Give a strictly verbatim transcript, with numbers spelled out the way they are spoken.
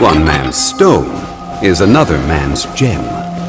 One man's stone is another man's gem.